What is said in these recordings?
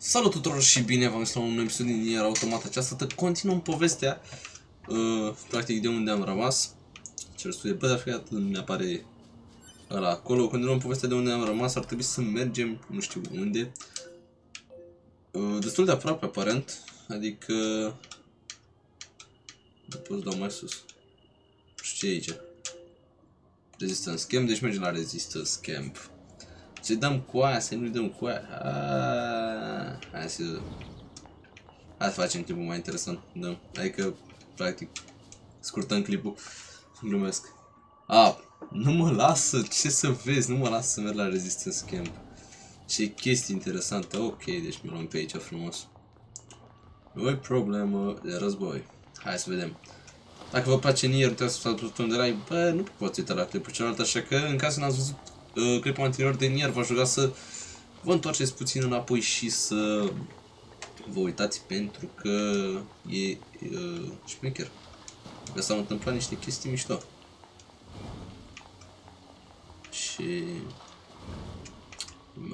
Salut tuturor și bine v-am la un nou episod din Nier Automata. Aceasta continuăm povestea practic de unde am rămas. Cer scuze, bă, dar fiecare dată mi-apare ăla acolo. Continuăm povestea de unde am rămas, ar trebui să mergem, nu știu unde. Destul de aproape aparent, adică... Pot să dau mai sus. Nu știu ce e aici. Resistance Camp, deci mergem la Resistance Camp. Să-i dăm cu aia, să nu-i dăm cu aia. Hai să... Hai să facem clipul mai interesant. Da. Adică, practic, scurtăm clipul. Glumesc. Nu mă lasă, ce să vezi, nu mă lasă să merg la Resistance Camp. Ce chestie interesantă. Ok, deci mi-l luăm pe aici frumos. Nu e problemă de război. Hai să vedem. Dacă vă place Nier, uitați să stați unde like. Bă, nu poți uita la clipul celălalt, așa că în cazul n-ați văzut clipul anterior de Nier, v-aș ruga să vă întoarceți puțin înapoi și să vă uitați, pentru că e șmecher. Că s-au întâmplat niște chestii mișto. Și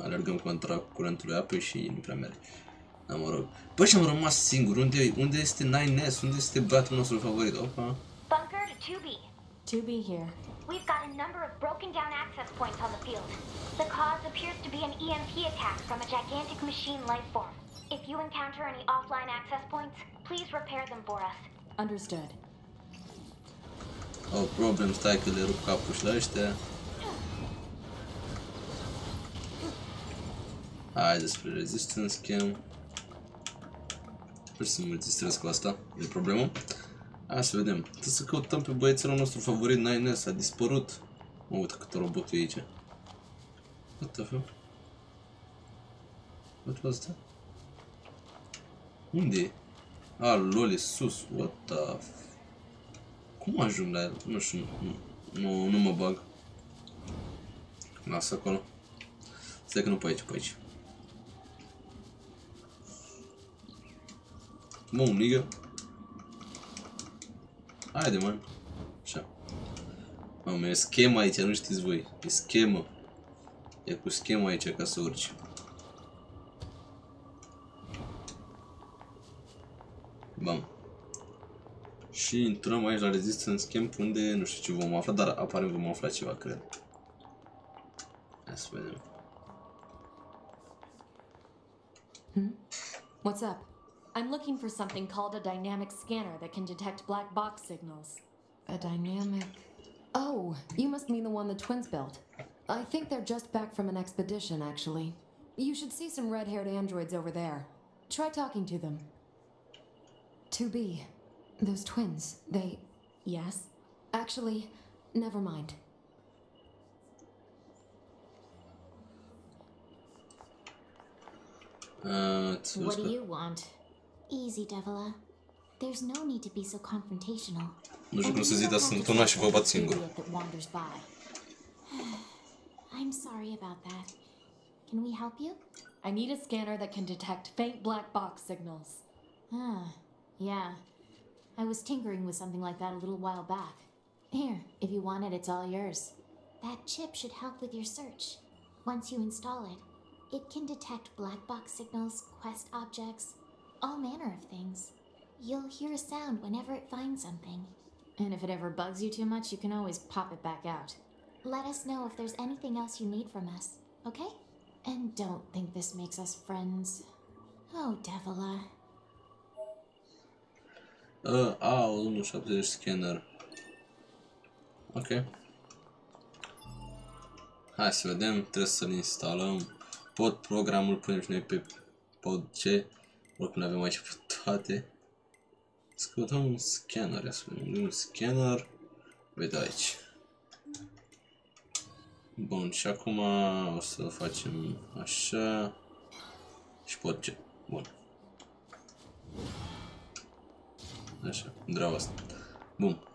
alergăm contra curentului apei și nu prea merge. Da, mă rog. Păi și am rămas singur. Unde este 9S? Unde este băiatul nostru favorit? Opa. Bunker 2B. 2B here. We've got a number of broken down access points on the field. The cause appears to be an EMP attack from a gigantic machine life form. If you encounter any offline access points, please repair them for us. Understood. Oh, problem, stai că le rup capul și la ăștia. Hai despre Resistance Camp. Sper să nu mă distrez cu asta, e problemă. Hai să vedem, trebuie să căutăm pe băiețelul nostru favorit, 9S, a dispărut. Mă, uite cât robotul e aici. What the fuck? What was that? Unde e? A, lol, e sus, what the... Cum ajung la el? Nu știu, nu mă bag. Lasă acolo. Stai că nu pe aici, pe aici. Mă umligă. Haide, mă. Așa. Mamă, e schema aici, nu știți voi. E schemă. E cu schema aici ca să urci. Bam. Și intrăm aici la Resistance Camp, unde nu știu ce vom afla, dar aparent vom afla ceva, cred. Hai să vedem. What's up? I'm looking for something called a dynamic scanner that can detect black box signals. A dynamic... Oh, you must mean the one the twins built. I think they're just back from an expedition, actually. You should see some red-haired androids over there. Try talking to them. 2B. Those twins, they... Yes? Actually, never mind. What do you want? Easy, Devola. There's no need to be so confrontational. Nu știu cum să zic, dar sunt una și vă bat singur. I'm sorry about that. Can we help you? I need a scanner that can detect faint black box signals. Ah, yeah. I was tinkering with something like that a little while back. Here, if you want it, it's all yours. That chip should help with your search. Once you install it, it can detect black box signals, quest objects, all manner of things. You'll hear a sound whenever it finds something. And if it ever bugs you too much, you can always pop it back out. Let us know if there's anything else you need from us, okay? And don't think this makes us friends. Oh, Devola. Nu știu de scanner. Ok. Hai să vedem, trebuie să-l instalăm. Pod programul, punem și noi pe pod C. Oricum le avem aici pe toate. Să căutăm un scanner, uite aici. Bun, și acum o să facem așa. Și pod C, bun. Așa, dreaba asta. Bun.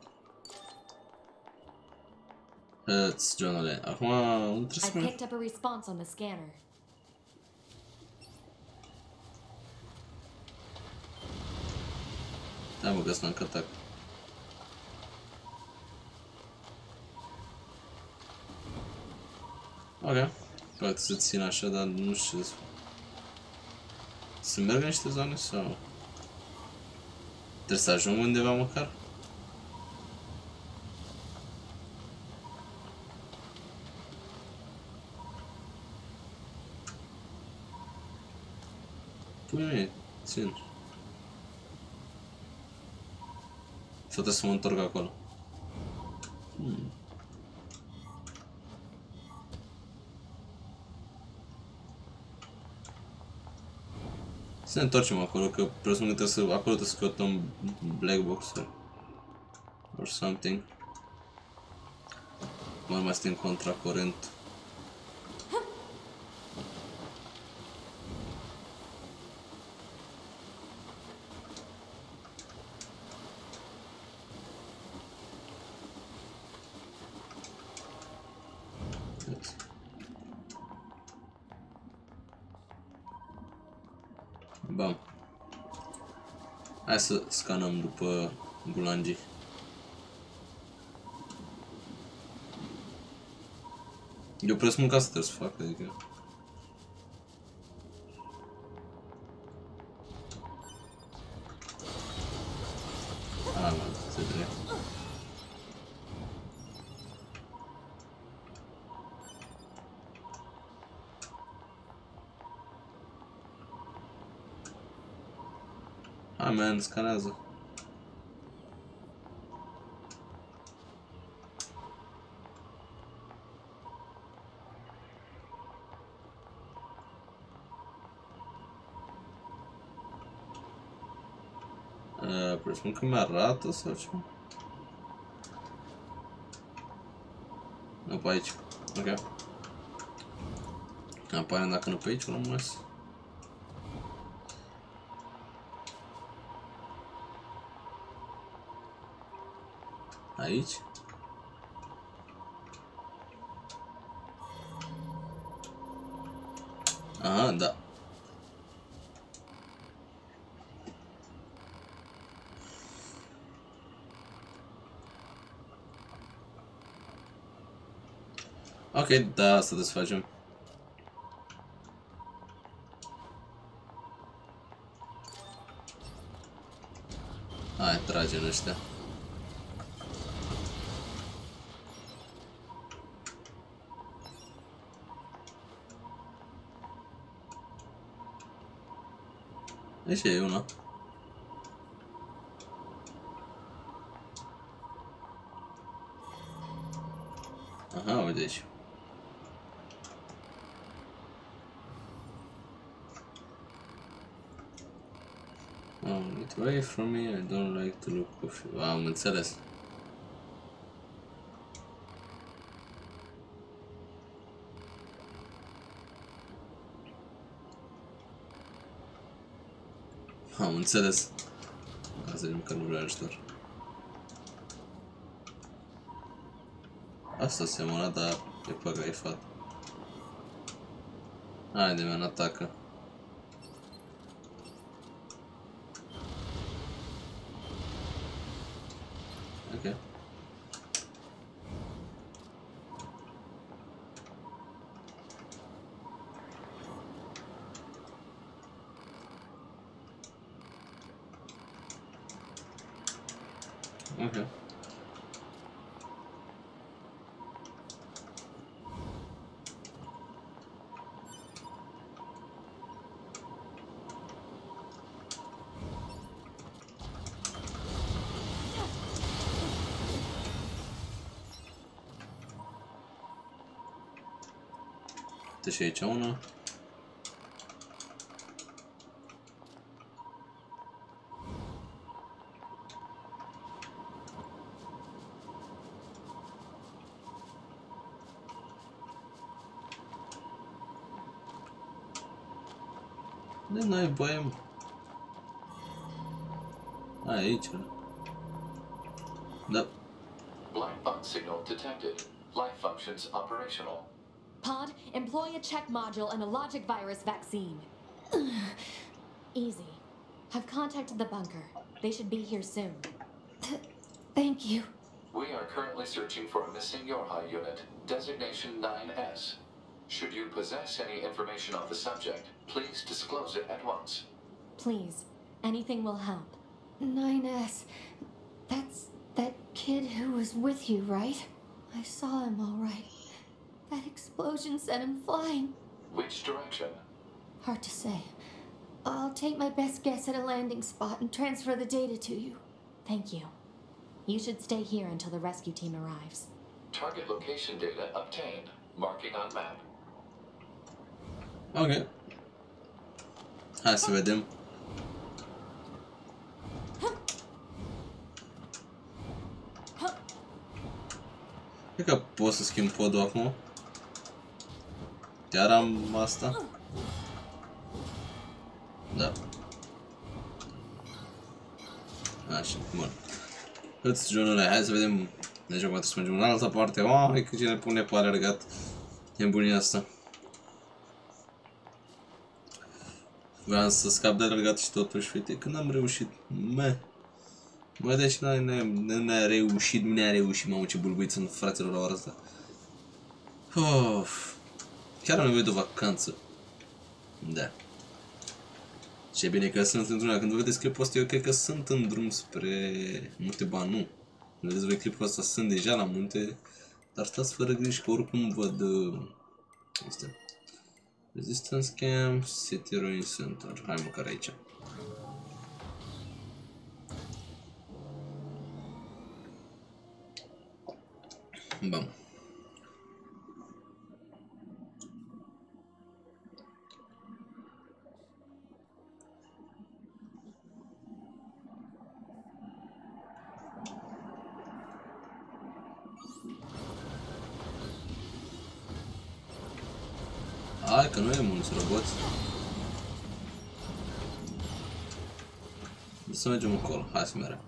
Hăți, Johnule, acum nu trebuie să... Da, mă, că sunt încă atac. Ok. Poate să țin așa, dar nu știu. Să merg în niște zone sau... Trebuie să ajung undeva măcar? Pui mie, țin. Sau trebuie să mă întorc acolo? Să ne întoarcem acolo, că presupun că trebuie să, acolo trebuie să căutăm black box-uri or something. Mai suntem contra curent. Hai să scanăm după bulangii. Eu presupun că asta trebuie să fac, adică... Ah, mă, se trebuie. Ah, man, scanează. Presupun că mi-arată sau ceva? Nu, pe aici. Ok. Aparent dacă nu pe aici, nu mai. Aici? Aha, da. Ok, da, asta desfacem. Hai, tragem ăștia. Aici e una. Aha, uite aici. Oh, get away from me, I don't like to look of you. Am înțeles. Am înțeles. Asta să zicem că nu vreau ajutor. Asta seamănă, dar e păcăifat. Haide, mea, atacă. Ok. Ok. Uite și aici una. De n-ai băie, mă. Aici, mă. Da. Black box signal detected. Life functions operational. Pod, employ a check module and a logic virus vaccine. Easy. I've contacted the bunker. They should be here soon. Thank you. We are currently searching for a missing Yorha unit, designation 9S. Should you possess any information on the subject, please disclose it at once. Please, anything will help. 9S, that's that kid who was with you, right? I saw him all right. That explosion sent him flying. Which direction? Hard to say. I'll take my best guess at a landing spot and transfer the data to you. Thank you. You should stay here until the rescue team arrives. Target location data obtained. Marking on map. Okay. Hastım. Cred că pot să schimb codul acum. Chiar am asta? Da. Așa, bun. Câți jonule, hai să vedem. Deci acum trebuie să mergem în altă parte. Oameni, cât cine pune pe alergat. E bunia asta. Vreau să scap de alergat și totuși, uite, când am reușit. Bă, deci n-a reușit, mamă, ce bulbuit sunt fraților la ora asta. Of. Chiar am nevoie de o vacanță. Da. Ce bine că sunt într-una. Când vedeți clipul ăsta, eu cred că sunt în drum spre munte, ba nu. Când vedeți voi clipul ăsta, sunt deja la munte. Dar stați fără griji că oricum văd... Asta. Resistance Camp, City Ruin Center. Hai măcar aici. Bun. Hai că nu e mulți roboți. Să mergem acolo, hai să mergem.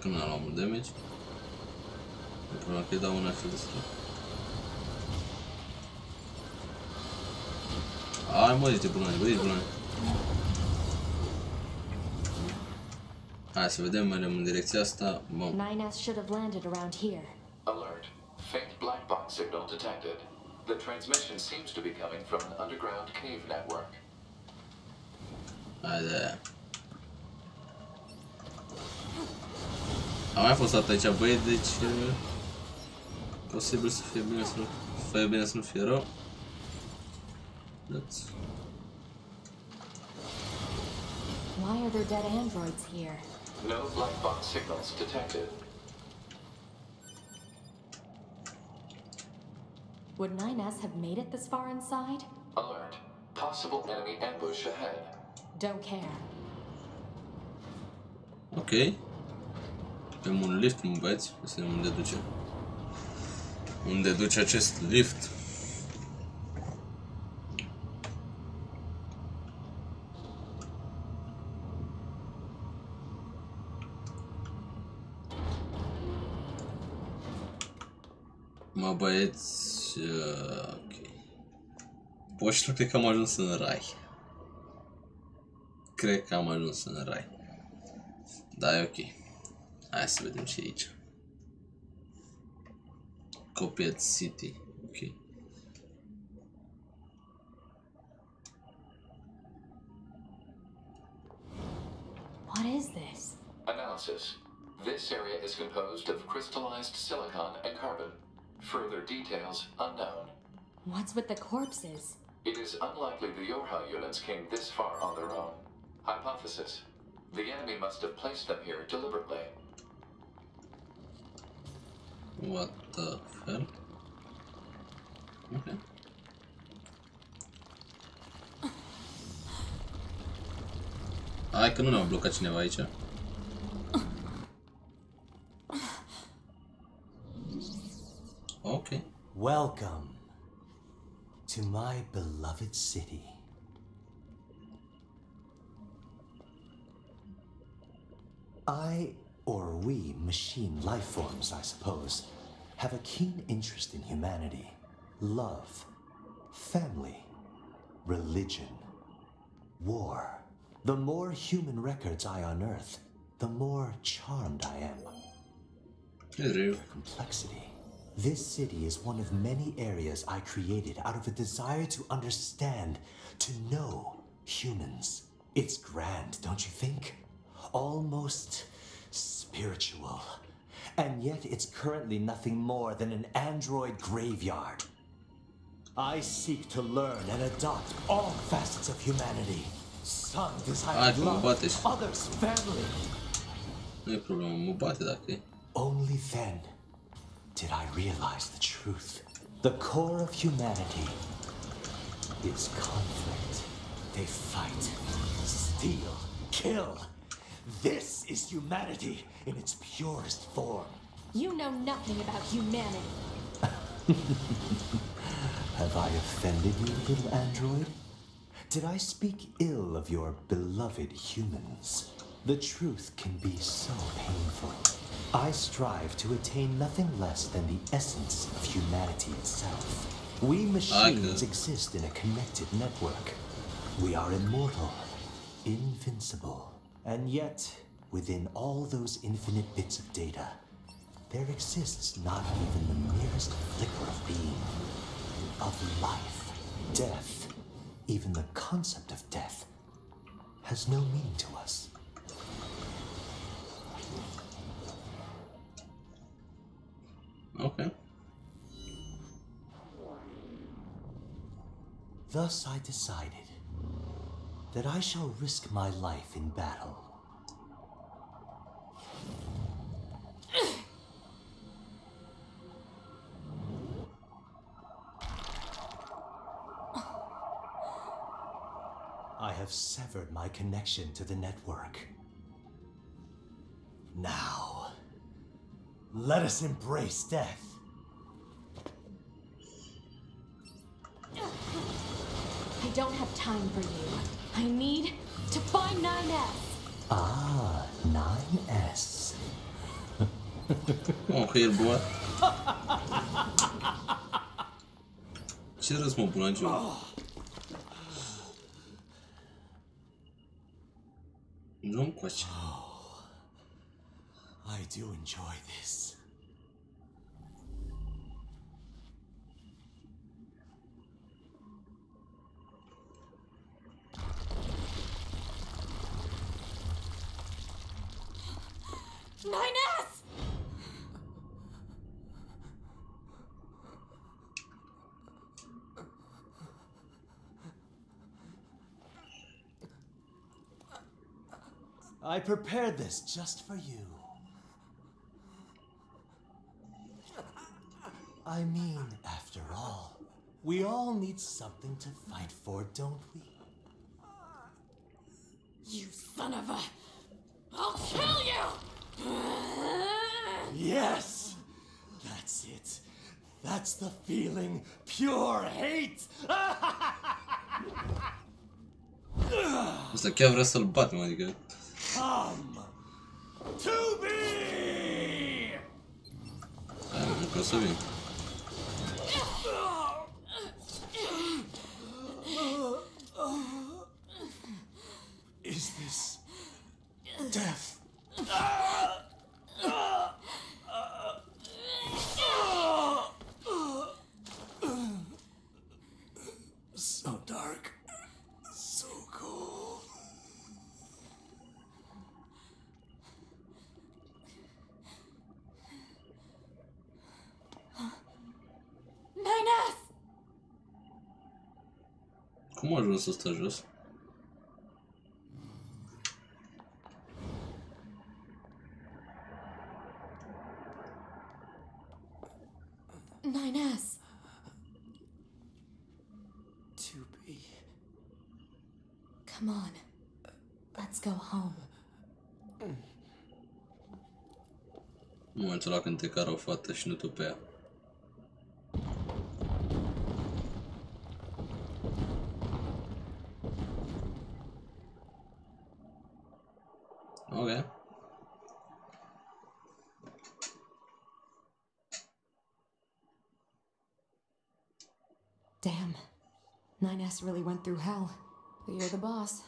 Că nu am luat mult damage. E problema că îi dau una și destul. Hai mă, ești bunani, bă, ești bunani. Hai să vedem, mergem în direcția asta. Bun. 9S should have landed around here. Alert. Faint black box signal detected. The transmission seems to be coming from an underground cave network. Hai de-aia. Am mai fost aici, băie, deci posibil să fie bine, să nu fie rău. Let's. Why are there dead androids here? No black box signals detected. Would 9S have made it this far inside? Alert. Possible enemy ambush ahead. Don't care. Okay. Avem un lift, mă băieți, să vedem unde duce. Unde duce acest lift? Mă băieți, ok. Poșilor, cred că am ajuns în rai. Cred că am ajuns în rai. Da, e ok. Hai să vedem ce e aici. Copiat City. Ok. What is this? Analysis. This area is composed of crystallized silicon and carbon. Further details unknown. What's with the corpses? It is unlikely the Yorha units came this far on their own. Hypothesis. The enemy must have placed them here deliberately. What the hell? Okay. Hai că nu ne-a blocat cineva aici. Okay. Welcome to my beloved city. I, or we, machine life forms, I suppose, have a keen interest in humanity, love, family, religion, war. The more human records I unearth, the more charmed I am. complexity. This city is one of many areas I created out of a desire to understand, to know humans. It's grand, don't you think? Almost spiritual. And yet it's currently nothing more than an android graveyard. I seek to learn and adopt all facets of humanity. Some desire love, others family. Nu e problemă, mă bate dacă e. Only then did I realize the truth. The core of humanity is conflict. They fight, steal, kill. This is humanity in its purest form. You know nothing about humanity. Have I offended you, little android? Did I speak ill of your beloved humans? The truth can be so painful. I strive to attain nothing less than the essence of humanity itself. We machines exist in a connected network. We are immortal, invincible. And yet, within all those infinite bits of data, there exists not even the merest flicker of being, of life, death. Even the concept of death has no meaning to us. Okay. Thus I decided that I shall risk my life in battle. I have severed my connection to the network. Now, let us embrace death. I don't have time for you. I need to find 9S. Ah, 9S. Oh, here, boy. Serious, my blanche. Wrong question. Oh, I do enjoy this. I prepared this just for you. I mean, after all, we all need something to fight for, don't we? You son of a... I'll kill you! Yes! That's it. That's the feeling. Pure hate! Asta chiar vrea să-l batem, adică... Come to me. Is this death? So dark. Cum a ajuns să stă jos? Momentul ăla când te cară o fată și nu tu pe ea. Damn, 9S really went through hell. But you're the boss.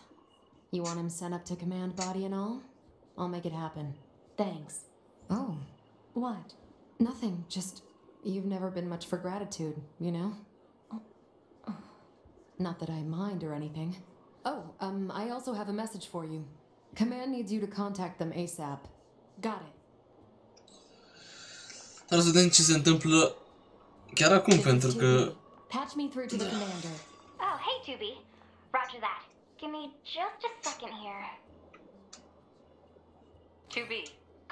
You want him sent up to command, body and all? I'll make it happen. Thanks. Oh. What? Nothing, just you've never been much for gratitude, you know? Not that I mind or anything. Oh, I also have a message for you. Command needs you to contact them ASAP. Got it. Dar să vedem ce se întâmplă chiar acum, pentru că... Patch me through to the commander. Oh, hey, 2B. Roger that. Give me just a second here. 2B,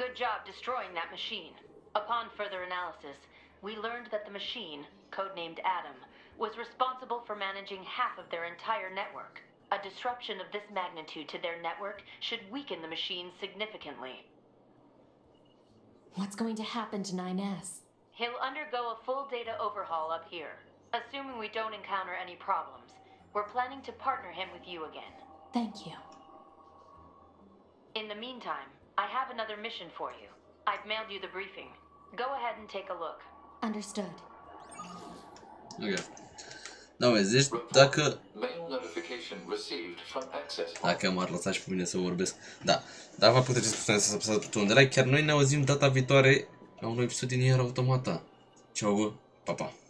good job destroying that machine. Upon further analysis, we learned that the machine, codenamed Adam, was responsible for managing half of their entire network. A disruption of this magnitude to their network should weaken the machine significantly. What's going to happen to 9S? He'll undergo a full data overhaul up here. Assuming we don't encounter any problems, we're planning to partner him with you again. Thank you. In the meantime, I have another mission for you. I've mailed you the briefing. Go ahead and take a look. Understood. Okay. Now is this dacă... Dacă m-ar lăsa și pe mine să vorbesc. Da, dar vă puteți să apăsați butonul de like. Chiar noi ne auzim data viitoare la un episod din Nier Automata. Ceau, vă, pa, pa!